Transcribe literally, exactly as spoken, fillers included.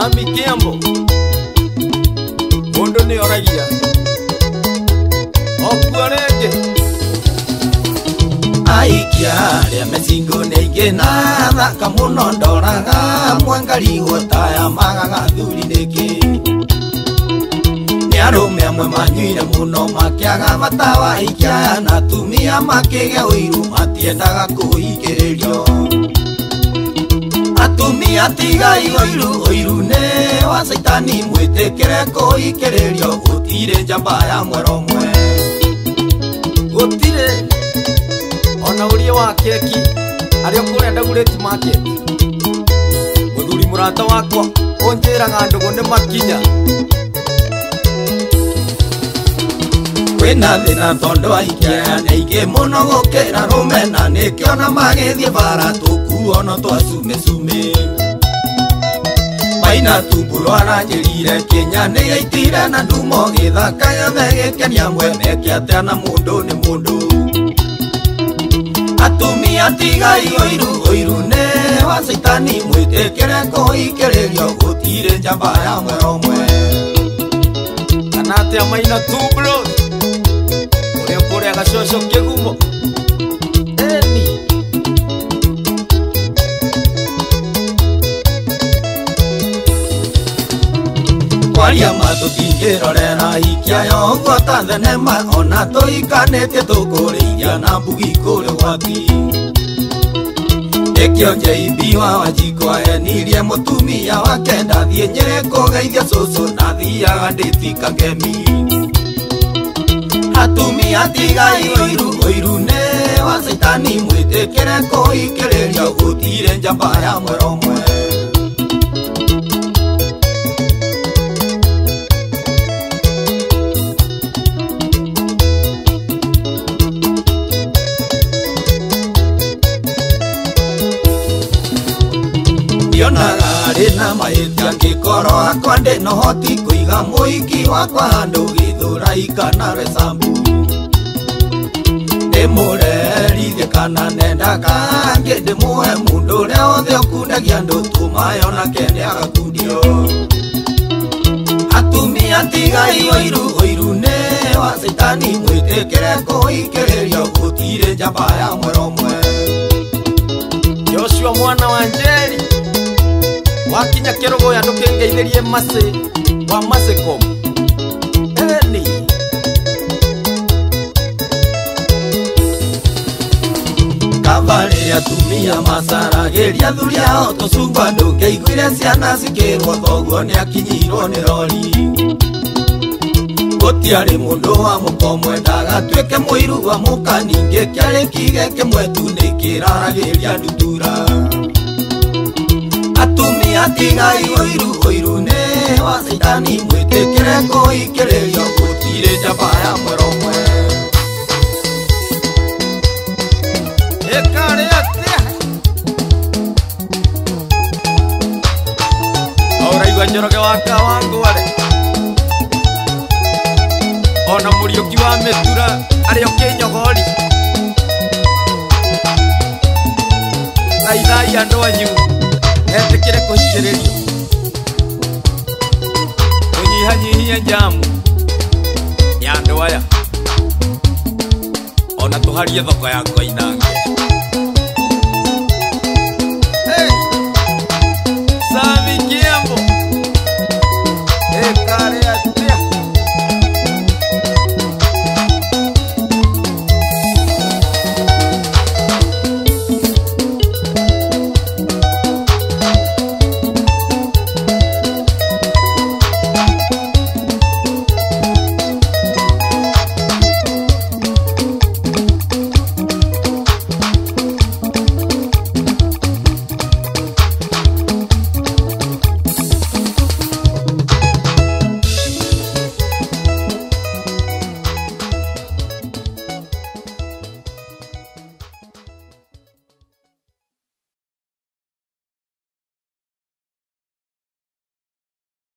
Zambi Kembo Ondone Oragia Opuaneke Aikia ya mesingo neke nada Kamuno ndoraga Mwangari gota ya maga Thuri neke Niarume amwe manyuire muno makiaga Matawa ikia na tumia makege Uiru matiendaga kuhigerio Atumia tiga igoiru oiru newa Saitani mwete kereko ikererio Gutire jamba ya mwero mwe Gutire Ona urie wa keki Ario kure ndagureti market Muthuri murata wakwa Onjera ngandugo ne makinya Kwena thina tondo aikia Neige muno gukira rumena Nikiona magithie bara Ono twasume sume Maina tumburu aranjirire Kenya ni aitire na ndumo Githaka yothe gikenia mwene Kiatea na mundu ni mundu Atumia tigai oiru oiru newa Saitani mwitikireko ikererio Gutire njamba ya mweromwe Kanate ya maina tumburu Urekure ya gashosho kigumo Kwaria matukingiro rena ikia yoko tathenema Ona tuikanite tukuriria na mbugi kuri gwati Ikio jeibi wa wajikwa enirie mutumia wake Ndathie nyere kugeithia susu na thiaga nditika ngemi Atumia tigai oiru oiru newa Saitani mwitikire kuikererio Gutire njamba ya mwero mwe Rina maithia ngikoro akwa ndino hoti kuiga muiki wakwa handu githurai kana resambu Ndimurerithie kana nendaga Ndimuhe mundu uria wothe ukundagia andu Tumae onake niagakundio Atumia tigai oiru oiru newa Saitani mwitikire kuikererio Gutire njamba ya mwero mwe Joshua mwana wa Njeri Wakinya kerogo ya nukenge idheriye mase Wa mase komu Eni Kavale ya tumia masara Geli ya dhuli ya oto sugwa Nduke ikuile siana sikero Thogo ni akinyiro ni roli Gotiari mundo wa mukomwe Daga tuweke muiru wa muka Ninge kiale kigeke mwetu Nikirara geli ya nutura Atumia tigai oiru oiru newa Saitani mwitikire kuikererio Gutire njamba ya mwero mwe Ekare atia Auraigua njoroge waka wangu wale Ona Muriuki wa Metura Aria okinyogori Aithai andu anyu Ete kire kushiriri Unyihanyihia jamu Nyandu waya Ona tuharia thoko yako inange.